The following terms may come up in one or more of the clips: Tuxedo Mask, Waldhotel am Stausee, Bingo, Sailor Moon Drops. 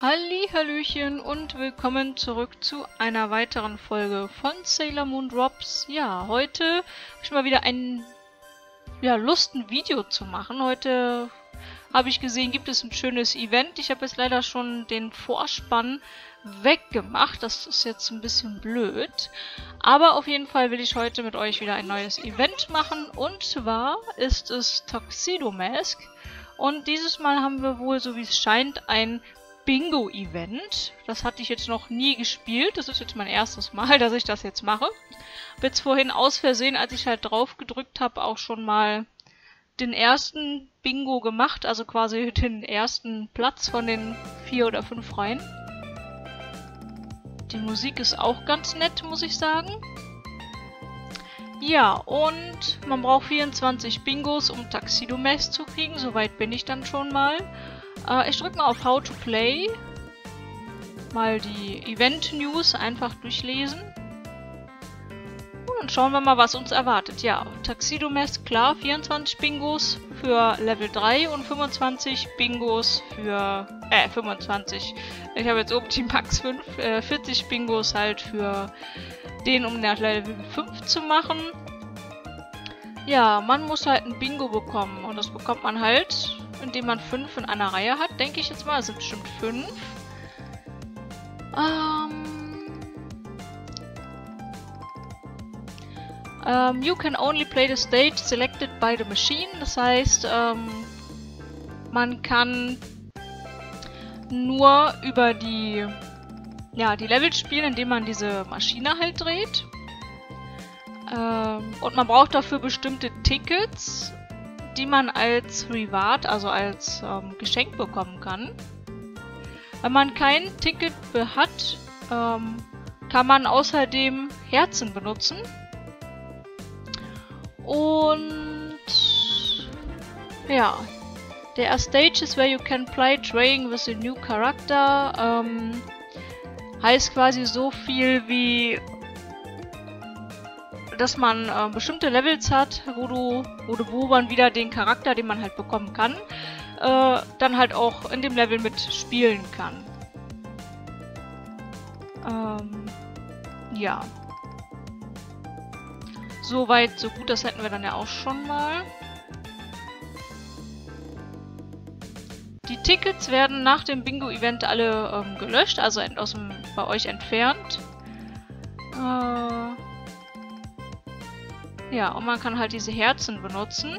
Hallihallöchen und willkommen zurück zu einer weiteren Folge von Sailor Moon Drops. Ja, heute habe ich mal wieder Lust, ein Video zu machen. Heute habe ich gesehen, gibt es ein schönes Event. Ich habe jetzt leider schon den Vorspann weggemacht. Das ist jetzt ein bisschen blöd. Aber auf jeden Fall will ich heute mit euch wieder ein neues Event machen. Und zwar ist es Tuxedo Mask. Und dieses Mal haben wir wohl, so wie es scheint, ein Bingo-Event. Das hatte ich jetzt noch nie gespielt. Das ist jetzt mein erstes Mal, dass ich das jetzt mache. Bin jetzt vorhin aus Versehen, als ich halt drauf gedrückt habe, auch schon mal den ersten Bingo gemacht. Also quasi den ersten Platz von den 4 oder 5 Reihen. Die Musik ist auch ganz nett, muss ich sagen. Ja, und man braucht 24 Bingos, um Tuxedo Mask zu kriegen. Soweit bin ich dann schon mal. Ich drücke mal auf How to Play, mal die Event-News einfach durchlesen und dann schauen wir mal, was uns erwartet. Ja, Tuxedo Mask, klar, 24 Bingos für Level 3 und 25 Bingos für, 25, ich habe jetzt oben die Max 5, 40 Bingos halt für den, um nach Level 5 zu machen. Ja, man muss halt ein Bingo bekommen und das bekommt man halt, indem man 5 in einer Reihe hat, denke ich jetzt mal. Es sind bestimmt 5. You can only play the stage selected by the machine. Das heißt, man kann nur über die Level spielen, indem man diese Maschine halt dreht. Und man braucht dafür bestimmte Tickets, die man als Reward, also als Geschenk bekommen kann. Wenn man kein Ticket hat, kann man außerdem Herzen benutzen. Und ja, there are stages where you can play drawing with a new character. Heißt quasi so viel wie, dass man bestimmte Levels hat, wo man wieder den Charakter, den man halt bekommen kann, dann halt auch in dem Level mit spielen kann. Ja. So weit, so gut, das hätten wir dann ja auch schon mal. Die Tickets werden nach dem Bingo-Event alle gelöscht, also bei euch entfernt. Ja, und man kann halt diese Herzen benutzen.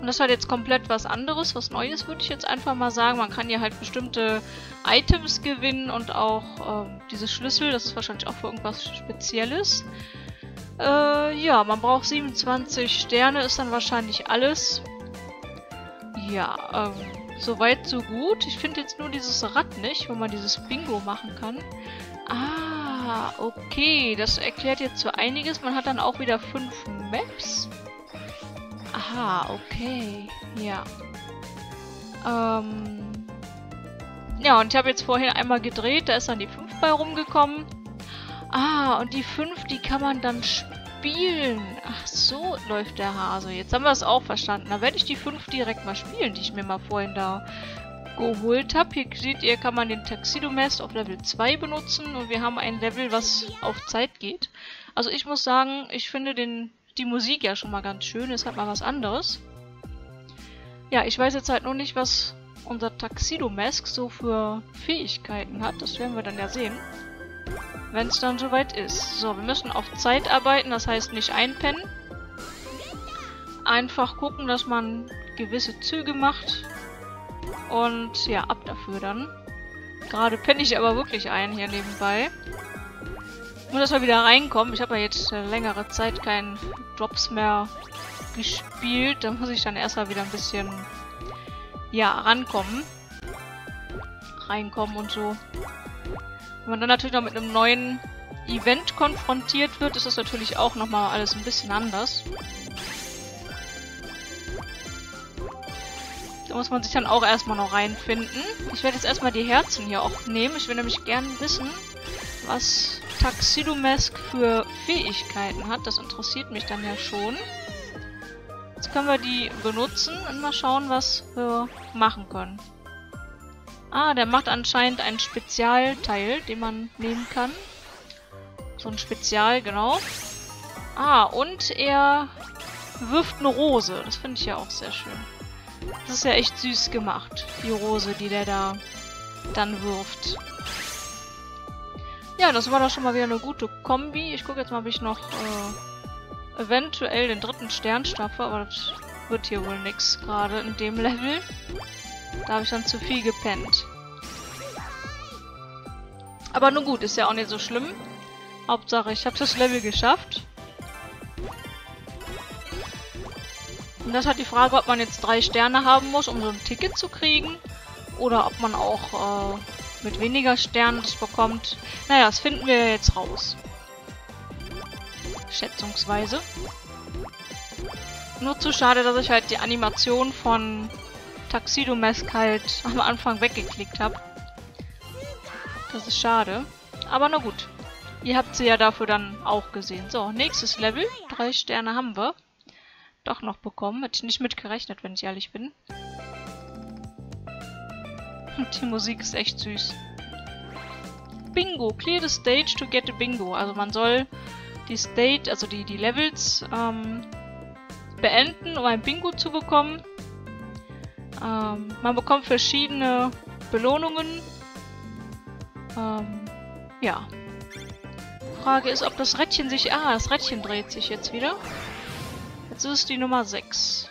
Und das ist halt jetzt komplett was anderes, was Neues, würde ich jetzt einfach mal sagen. Man kann hier halt bestimmte Items gewinnen und auch diese Schlüssel. Das ist wahrscheinlich auch für irgendwas Spezielles. Ja, man braucht 27 Sterne, ist dann wahrscheinlich alles. Ja, soweit so gut. Ich finde jetzt nur dieses Rad nicht, wo man dieses Bingo machen kann. Ah, okay. Das erklärt jetzt so einiges. Man hat dann auch wieder 5 Maps. Aha, okay. Ja. Ja, und ich habe jetzt vorhin einmal gedreht. Da ist dann die 5 bei rumgekommen. Ah, und die 5, die kann man dann spielen. Ach, so läuft der Hase. Jetzt haben wir es auch verstanden. Da werde ich die 5 direkt mal spielen, die ich mir mal vorhin da geholt habe. Hier seht ihr, kann man den Tuxedo Mask auf Level 2 benutzen und wir haben ein Level, was auf Zeit geht. Also ich muss sagen, ich finde die Musik ja schon mal ganz schön, ist halt mal was anderes. Ja, ich weiß jetzt halt noch nicht, was unser Tuxedo Mask so für Fähigkeiten hat, das werden wir dann ja sehen, wenn es dann soweit ist. So, wir müssen auf Zeit arbeiten, das heißt nicht einpennen. Einfach gucken, dass man gewisse Züge macht. Und ja, ab dafür dann. Gerade penne ich aber wirklich ein hier nebenbei. Ich muss erstmal wieder reinkommen. Ich habe ja jetzt längere Zeit keinen Drops mehr gespielt. Da muss ich dann erstmal wieder ein bisschen, ja, rankommen. Reinkommen und so. Wenn man dann natürlich noch mit einem neuen Event konfrontiert wird, ist das natürlich auch nochmal alles ein bisschen anders. Da muss man sich dann auch erstmal noch reinfinden. Ich werde jetzt erstmal die Herzen hier auch nehmen. Ich will nämlich gerne wissen, was Tuxedo Mask für Fähigkeiten hat. Das interessiert mich dann ja schon. Jetzt können wir die benutzen und mal schauen, was wir machen können. Ah, der macht anscheinend einen Spezialteil, den man nehmen kann. So ein Spezial, genau. Ah, und er wirft eine Rose. Das finde ich ja auch sehr schön. Das ist ja echt süß gemacht, die Rose, die der da dann wirft. Ja, das war doch schon mal wieder eine gute Kombi. Ich gucke jetzt mal, ob ich noch eventuell den dritten Stern schaffe, aber das wird hier wohl nix gerade in dem Level. Da habe ich dann zu viel gepennt. Aber nun gut, ist ja auch nicht so schlimm. Hauptsache, ich habe das Level geschafft. Und das hat die Frage, ob man jetzt 3 Sterne haben muss, um so ein Ticket zu kriegen. Oder ob man auch mit weniger Sternen das bekommt. Naja, das finden wir jetzt raus. Schätzungsweise. Nur zu schade, dass ich halt die Animation von Tuxedo Mask halt am Anfang weggeklickt habe. Das ist schade. Aber na gut. Ihr habt sie ja dafür dann auch gesehen. So, nächstes Level. 3 Sterne haben wir. Doch noch bekommen. Hätte ich nicht mitgerechnet, wenn ich ehrlich bin. Die Musik ist echt süß. Bingo! Clear the stage to get a bingo. Also man soll die Stage, also die Levels beenden, um ein Bingo zu bekommen. Man bekommt verschiedene Belohnungen. Ja. Frage ist, ob das Rädchen sich... Ah, das Rädchen dreht sich jetzt wieder. Jetzt ist es die Nummer 6.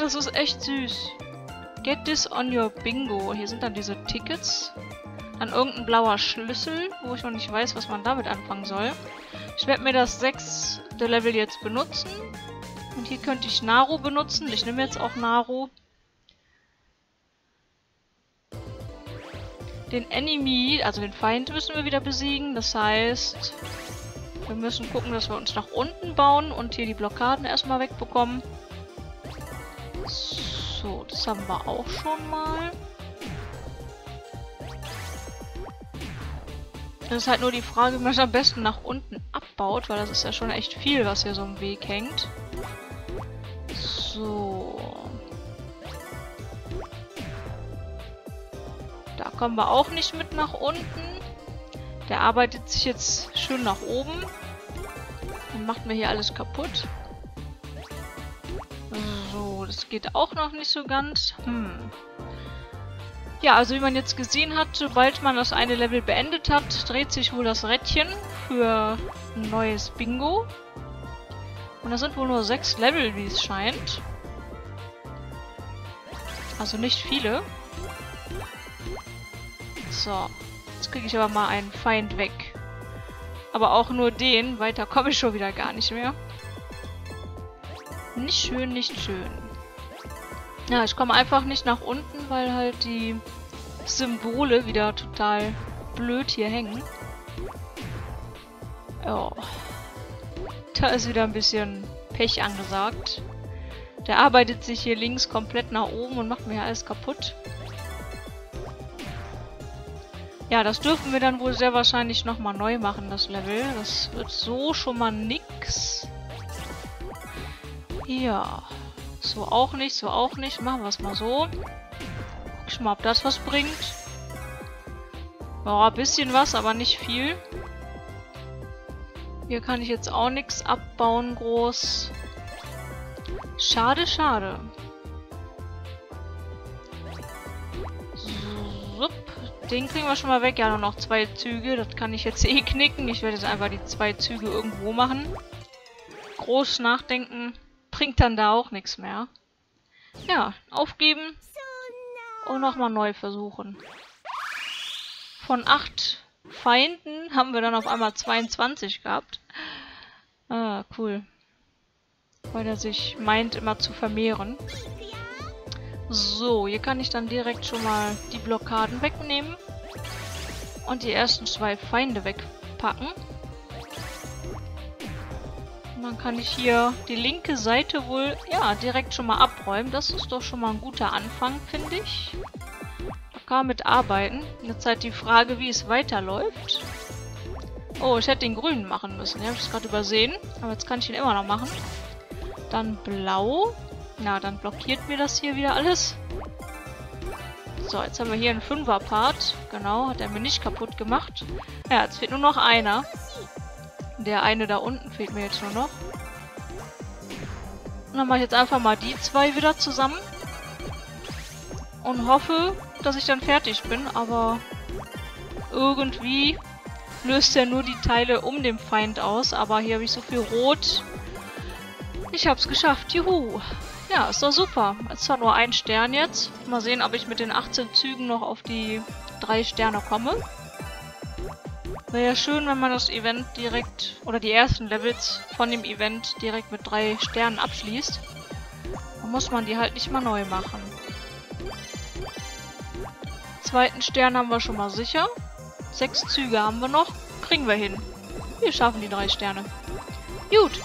Das ist echt süß. Get this on your bingo. Hier sind dann diese Tickets. Dann irgendein blauer Schlüssel, wo ich noch nicht weiß, was man damit anfangen soll. Ich werde mir das 6. Level jetzt benutzen. Und hier könnte ich Naru benutzen. Ich nehme jetzt auch Naru. Den Enemy, also den Feind, müssen wir wieder besiegen. Das heißt, wir müssen gucken, dass wir uns nach unten bauen und hier die Blockaden erstmal wegbekommen. So, das haben wir auch schon mal. Das ist halt nur die Frage, wie man es am besten nach unten abbaut, weil das ist ja schon echt viel, was hier so im Weg hängt. So. Da kommen wir auch nicht mit nach unten. Der arbeitet sich jetzt schön nach oben. Dann macht mir hier alles kaputt. So, das geht auch noch nicht so ganz. Ja, also wie man jetzt gesehen hat, sobald man das eine Level beendet hat, dreht sich wohl das Rädchen für ein neues Bingo. Und das sind wohl nur 6 Level, wie es scheint. Also nicht viele. So, jetzt kriege ich aber mal einen Feind weg. Aber auch nur den, weiter komme ich schon wieder gar nicht mehr. Nicht schön, nicht schön. Ja, ich komme einfach nicht nach unten, weil halt die Symbole wieder total blöd hier hängen. Ja, da ist wieder ein bisschen Pech angesagt. Der arbeitet sich hier links komplett nach oben und macht mir alles kaputt. Ja, das dürfen wir dann wohl sehr wahrscheinlich nochmal neu machen, das Level. Das wird so schon mal nix. Ja. So auch nicht, so auch nicht. Machen wir es mal so. Guck schon mal, ob das was bringt. Ja, ein bisschen was, aber nicht viel. Hier kann ich jetzt auch nichts abbauen, groß. Schade, schade. Sup. Den kriegen wir schon mal weg. Ja, nur noch 2 Züge. Das kann ich jetzt eh knicken. Ich werde jetzt einfach die 2 Züge irgendwo machen. Groß nachdenken bringt dann da auch nichts mehr. Ja, aufgeben und nochmal neu versuchen. Von 8 Feinden haben wir dann auf einmal 22 gehabt. Ah, cool. Weil er sich meint, immer zu vermehren. So, hier kann ich dann direkt schon mal die Blockaden wegnehmen und die ersten 2 Feinde wegpacken. Und dann kann ich hier die linke Seite wohl, ja, direkt schon mal abräumen. Das ist doch schon mal ein guter Anfang, finde ich. Da kann man mit arbeiten. Jetzt halt die Frage, wie es weiterläuft. Oh, ich hätte den grünen machen müssen. Ja, habe ich es gerade übersehen. Aber jetzt kann ich ihn immer noch machen. Dann blau. Na, dann blockiert mir das hier wieder alles. So, jetzt haben wir hier einen 5er-Part. Genau, hat er mir nicht kaputt gemacht. Ja, jetzt fehlt nur noch einer. Der eine da unten fehlt mir jetzt nur noch. Und dann mache ich jetzt einfach mal die zwei wieder zusammen. Und hoffe, dass ich dann fertig bin. Aber irgendwie löst er nur die Teile um den Feind aus. Aber hier habe ich so viel Rot. Ich habe es geschafft. Juhu. Ja, ist doch super. Es war nur ein Stern jetzt. Mal sehen, ob ich mit den 18 Zügen noch auf die 3 Sterne komme. Wäre ja schön, wenn man das Event direkt, oder die ersten Levels von dem Event direkt mit 3 Sternen abschließt. Dann muss man die halt nicht mal neu machen. Zweiten Stern haben wir schon mal sicher. 6 Züge haben wir noch. Kriegen wir hin. Wir schaffen die 3 Sterne. Gut.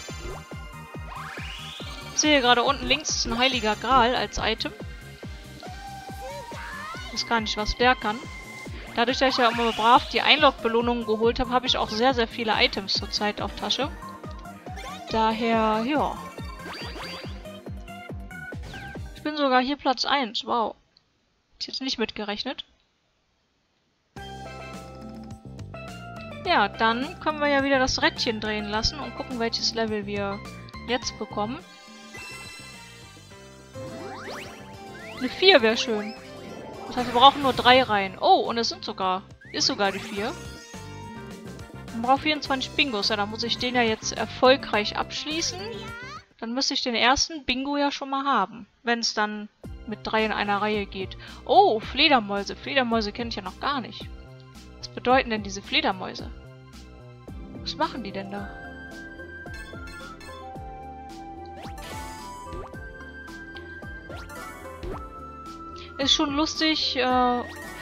Ich sehe gerade unten links ist ein heiliger Gral als Item. Ich weiß gar nicht, was der kann. Dadurch, dass ich ja immer brav die Einlog-Belohnungen geholt habe, habe ich auch sehr, sehr viele Items zurzeit auf Tasche. Daher, ja. Ich bin sogar hier Platz 1, wow. Ist jetzt nicht mitgerechnet. Ja, dann können wir ja wieder das Rädchen drehen lassen und gucken, welches Level wir jetzt bekommen. Eine 4 wäre schön. Das heißt, wir brauchen nur 3 Reihen. Oh, und es sind sogar. Ist sogar die 4. Man braucht 24 Bingos. Ja, dann muss ich den ja jetzt erfolgreich abschließen. Dann müsste ich den ersten Bingo ja schon mal haben. Wenn es dann mit 3 in einer Reihe geht. Oh, Fledermäuse. Fledermäuse kenne ich ja noch gar nicht. Was bedeuten denn diese Fledermäuse? Was machen die denn da? Ist schon lustig,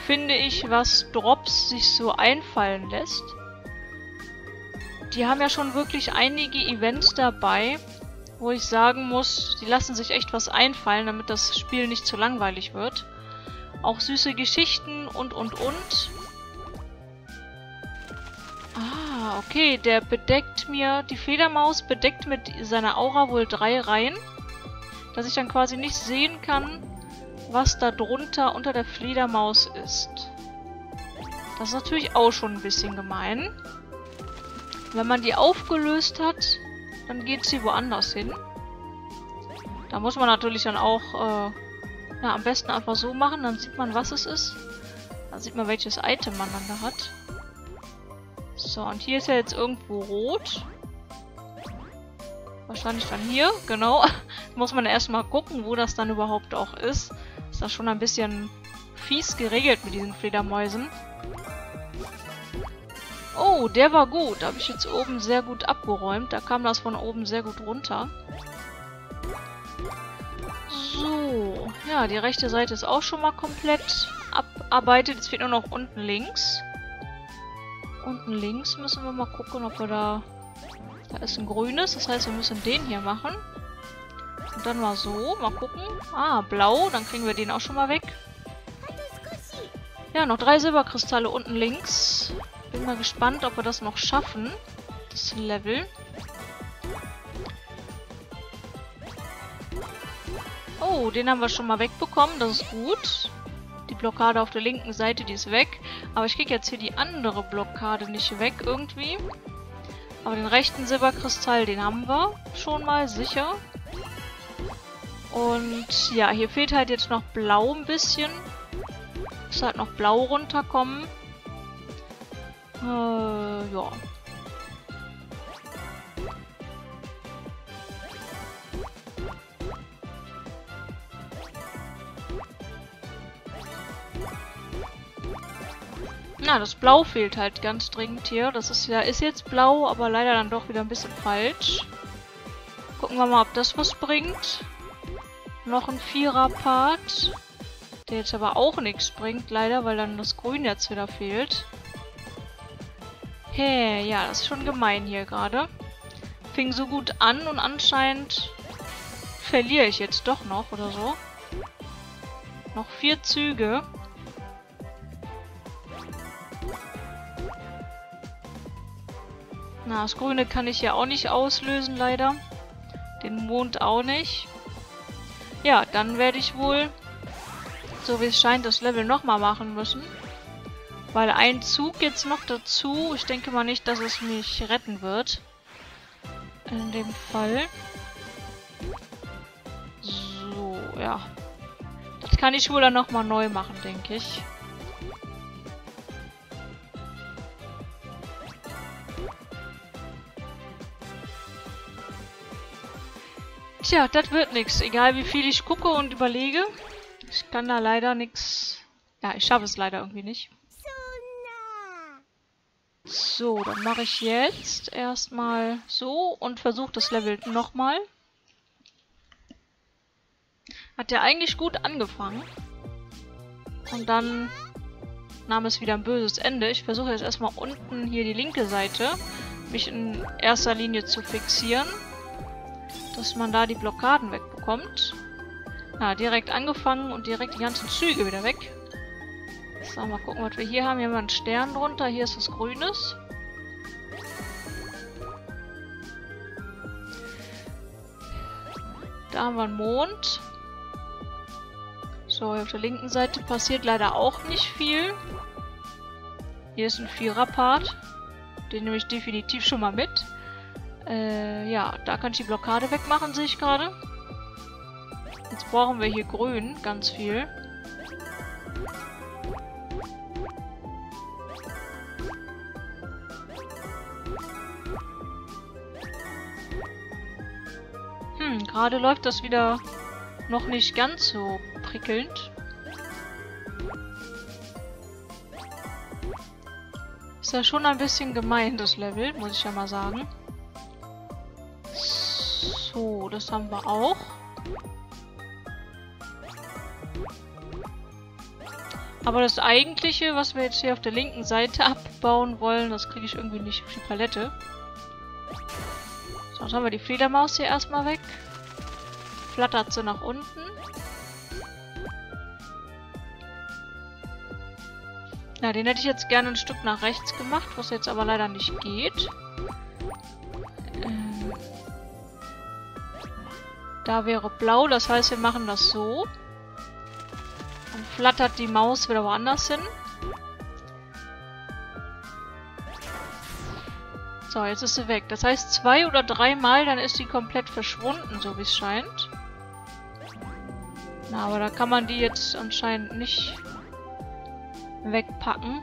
finde ich, was Drops sich so einfallen lässt. Die haben ja schon wirklich einige Events dabei, wo ich sagen muss, die lassen sich echt was einfallen, damit das Spiel nicht zu langweilig wird. Auch süße Geschichten und. Ah, okay, der bedeckt mir, die Fledermaus bedeckt mit seiner Aura wohl 3 Reihen, dass ich dann quasi nicht sehen kann, was da drunter unter der Fledermaus ist. Das ist natürlich auch schon ein bisschen gemein. Wenn man die aufgelöst hat, dann geht sie woanders hin. Da muss man natürlich dann auch na, am besten einfach so machen, dann sieht man, was es ist. Dann sieht man, welches Item man dann da hat. So, und hier ist ja jetzt irgendwo rot. Wahrscheinlich dann hier, genau. Muss man erstmal gucken, wo das dann überhaupt auch ist. Ist das schon ein bisschen fies geregelt mit diesen Fledermäusen. Oh, der war gut. Da habe ich jetzt oben sehr gut abgeräumt. Da kam das von oben sehr gut runter. So, ja, die rechte Seite ist auch schon mal komplett abarbeitet. Jetzt fehlt nur noch unten links. Unten links müssen wir mal gucken, ob wir da... Da ist ein grünes, das heißt, wir müssen den hier machen. Und dann mal so, mal gucken. Ah, blau, dann kriegen wir den auch schon mal weg. Ja, noch 3 Silberkristalle unten links. Bin mal gespannt, ob wir das noch schaffen. Das Level. Oh, den haben wir schon mal wegbekommen, das ist gut. Die Blockade auf der linken Seite, die ist weg. Aber ich kriege jetzt hier die andere Blockade nicht weg irgendwie. Aber den rechten Silberkristall, den haben wir schon mal sicher. Und ja, hier fehlt halt jetzt noch blau ein bisschen. Muss halt noch blau runterkommen. Ja. Na, das Blau fehlt halt ganz dringend hier. Das ist ja ist jetzt blau, aber leider dann doch wieder ein bisschen falsch. Gucken wir mal, ob das was bringt. Noch ein 4er-Part. Der jetzt aber auch nichts bringt, leider, weil dann das Grün jetzt wieder fehlt. Hey, ja, das ist schon gemein hier gerade. Fing so gut an und anscheinend verliere ich jetzt doch noch oder so. Noch 4 Züge. Na, das Grüne kann ich ja auch nicht auslösen, leider. Den Mond auch nicht. Ja, dann werde ich wohl, so wie es scheint, das Level nochmal machen müssen. Weil ein Zug jetzt noch dazu, ich denke mal nicht, dass es mich retten wird. In dem Fall. So, ja. Das kann ich wohl dann nochmal neu machen, denke ich. Tja, das wird nichts. Egal wie viel ich gucke und überlege. Ich kann da leider nichts. Ja, ich schaffe es leider irgendwie nicht. So, dann mache ich jetzt erstmal so und versuche das Level nochmal. Hat ja eigentlich gut angefangen. Und dann nahm es wieder ein böses Ende. Ich versuche jetzt erstmal unten hier die linke Seite, mich in erster Linie zu fixieren. Dass man da die Blockaden wegbekommt. Na, direkt angefangen und direkt die ganzen Züge wieder weg. So, mal gucken, was wir hier haben. Hier haben wir einen Stern drunter. Hier ist was Grünes. Da haben wir einen Mond. So, hier auf der linken Seite passiert leider auch nicht viel. Hier ist ein Vierer-Part. Den nehme ich definitiv schon mal mit. Ja, da kann ich die Blockade wegmachen, sehe ich gerade. Jetzt brauchen wir hier grün, ganz viel. Gerade läuft das wieder noch nicht ganz so prickelnd. Ist ja schon ein bisschen gemein, das Level, muss ich ja mal sagen. So, das haben wir auch. Aber das eigentliche, was wir jetzt hier auf der linken Seite abbauen wollen, das kriege ich irgendwie nicht auf die Palette. So, jetzt haben wir die Fledermaus hier erstmal weg. Flattert sie nach unten. Na, den hätte ich jetzt gerne ein Stück nach rechts gemacht, was jetzt aber leider nicht geht. Da wäre blau, das heißt, wir machen das so. Dann flattert die Maus wieder woanders hin. So, jetzt ist sie weg. Das heißt, 2 oder 3 Mal, dann ist die komplett verschwunden, so wie es scheint. Na, aber da kann man die jetzt anscheinend nicht wegpacken.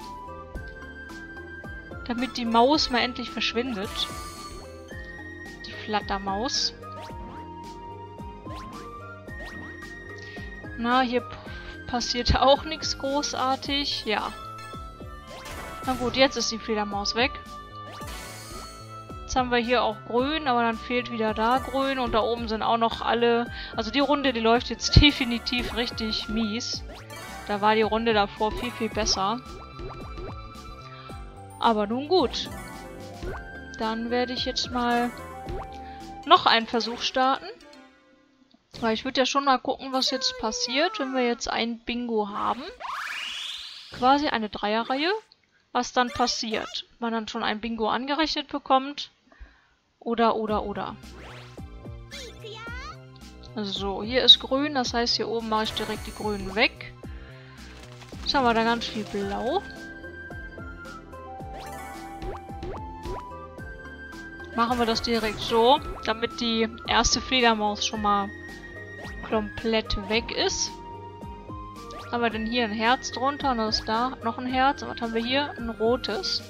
Damit die Maus mal endlich verschwindet. Die Flattermaus. Na, hier passiert auch nichts großartig. Ja. Na gut, jetzt ist die Fledermaus weg. Jetzt haben wir hier auch grün, aber dann fehlt wieder da grün. Und da oben sind auch noch alle... Also die Runde, die läuft jetzt definitiv richtig mies. Da war die Runde davor viel, viel besser. Aber nun gut. Dann werde ich jetzt mal noch einen Versuch starten. Weil ich würde ja schon mal gucken, was jetzt passiert, wenn wir jetzt ein Bingo haben. Quasi eine Dreierreihe. Was dann passiert. Ob man dann schon ein Bingo angerechnet bekommt. Oder. So, hier ist grün. Das heißt, hier oben mache ich direkt die grünen weg. Jetzt haben wir da ganz viel blau. Machen wir das direkt so, damit die erste Fledermaus schon mal komplett weg ist. Was haben wir denn hier? Ein Herz drunter und das ist da noch ein Herz. Und was haben wir hier? Ein rotes.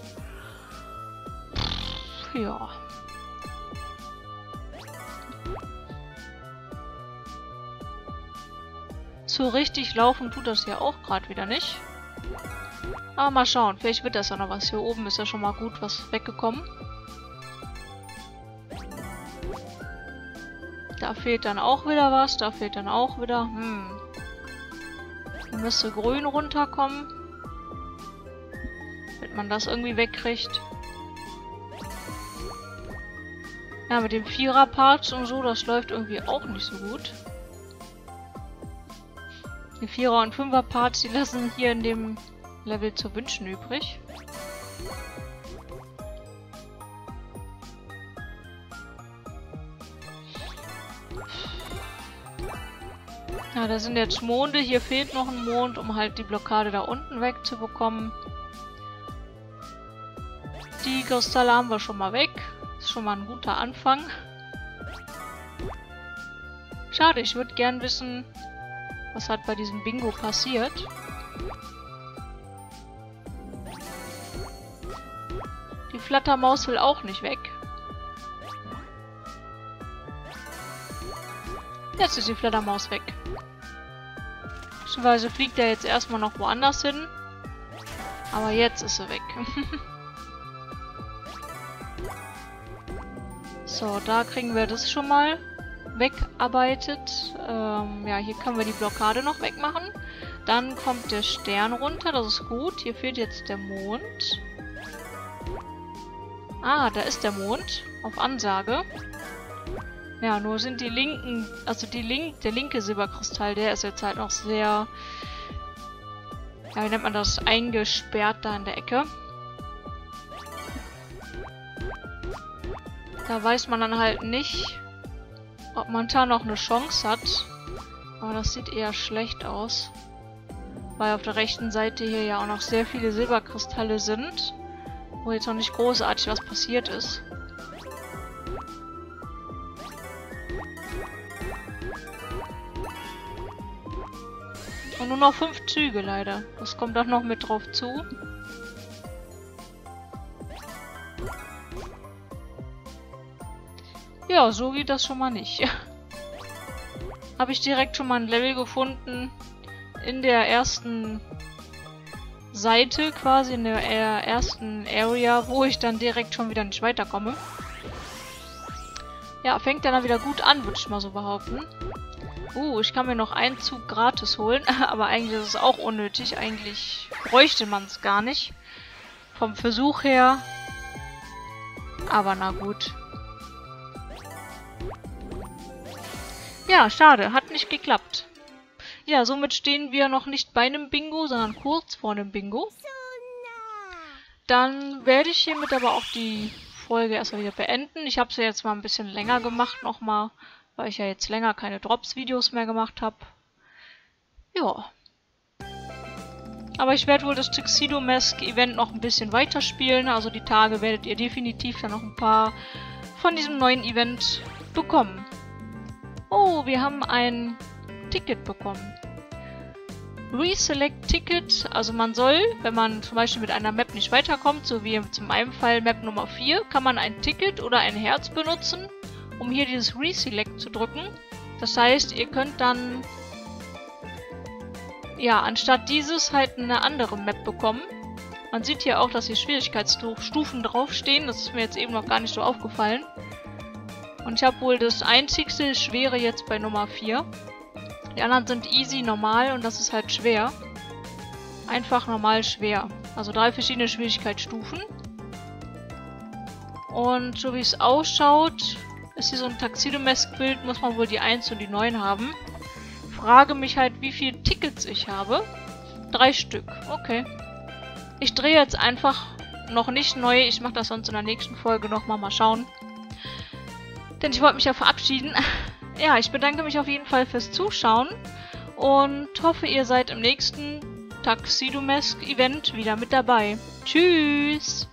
Ja. So richtig laufen tut das ja auch gerade wieder nicht. Aber mal schauen, vielleicht wird das ja noch was. Hier oben ist ja schon mal gut was weggekommen. Da fehlt dann auch wieder was, da fehlt dann auch wieder... Da müsste grün runterkommen. Damit man das irgendwie wegkriegt. Ja, mit dem Vierer-Part und so, das läuft irgendwie auch nicht so gut. Die Vierer- und Fünfer-Parts, die lassen hier in dem Level zu wünschen übrig. Ja, da sind jetzt Monde. Hier fehlt noch ein Mond, um halt die Blockade da unten wegzubekommen. Die Kristalle haben wir schon mal weg. Ist schon mal ein guter Anfang. Schade, ich würde gern wissen, was hat bei diesem Bingo passiert. Die Flattermaus will auch nicht weg. Jetzt ist die Flattermaus weg. Beziehungsweise fliegt er jetzt erstmal noch woanders hin. Aber jetzt ist sie weg. So, da kriegen wir das schon mal wegarbeitet. Ja, hier können wir die Blockade noch wegmachen. Dann kommt der Stern runter, das ist gut. Hier fehlt jetzt der Mond. Ah, da ist der Mond. Auf Ansage. Ja, nur sind die linken, also der linke Silberkristall, der ist jetzt halt noch sehr, ja, wie nennt man das, eingesperrt da in der Ecke. Da weiß man dann halt nicht, ob man da noch eine Chance hat. Aber das sieht eher schlecht aus. Weil auf der rechten Seite hier ja auch noch sehr viele Silberkristalle sind. Wo jetzt noch nicht großartig was passiert ist. Und nur noch 5 Züge leider. Das kommt auch noch mit drauf zu. Ja, so geht das schon mal nicht. Habe ich direkt schon mal ein Level gefunden. In der ersten Seite quasi, in der ersten Area, wo ich dann direkt schon wieder nicht weiterkomme. Ja, fängt dann wieder gut an, würde ich mal so behaupten. Ich kann mir noch einen Zug gratis holen. Aber eigentlich ist es auch unnötig. Eigentlich bräuchte man es gar nicht. Vom Versuch her. Aber na gut. Ja, schade. Hat nicht geklappt. Ja, somit stehen wir noch nicht bei einem Bingo, sondern kurz vor einem Bingo. Dann werde ich hiermit aber auch die Folge erstmal wieder beenden. Ich habe sie jetzt mal ein bisschen länger gemacht nochmal, weil ich ja jetzt länger keine Drops-Videos mehr gemacht habe. Ja. Aber ich werde wohl das Tuxedo Mask Event noch ein bisschen weiterspielen. Also die Tage werdet ihr definitiv dann noch ein paar von diesem neuen Event bekommen. Oh, wir haben ein Ticket bekommen. Reselect Ticket, also man soll, wenn man zum Beispiel mit einer Map nicht weiterkommt, so wie in meinem Fall Map Nummer 4, kann man ein Ticket oder ein Herz benutzen, um hier dieses Reselect zu drücken. Das heißt, ihr könnt dann, ja, anstatt dieses halt eine andere Map bekommen. Man sieht hier auch, dass hier Schwierigkeitsstufen draufstehen, das ist mir jetzt eben noch gar nicht so aufgefallen. Und ich habe wohl das einzigste Schwere jetzt bei Nummer 4. Die anderen sind easy, normal und das ist halt schwer. Einfach, normal, schwer. Also 3 verschiedene Schwierigkeitsstufen. Und so wie es ausschaut, ist hier so ein Tuxedo-Mask-Bild, muss man wohl die 1 und die 9 haben. Frage mich halt, wie viele Tickets ich habe. 3 Stück, okay. Ich drehe jetzt einfach noch nicht neu. Ich mache das sonst in der nächsten Folge nochmal, mal schauen. Denn ich wollte mich ja verabschieden. Ja, ich bedanke mich auf jeden Fall fürs Zuschauen und hoffe, ihr seid im nächsten Tuxedo Mask Event wieder mit dabei. Tschüss!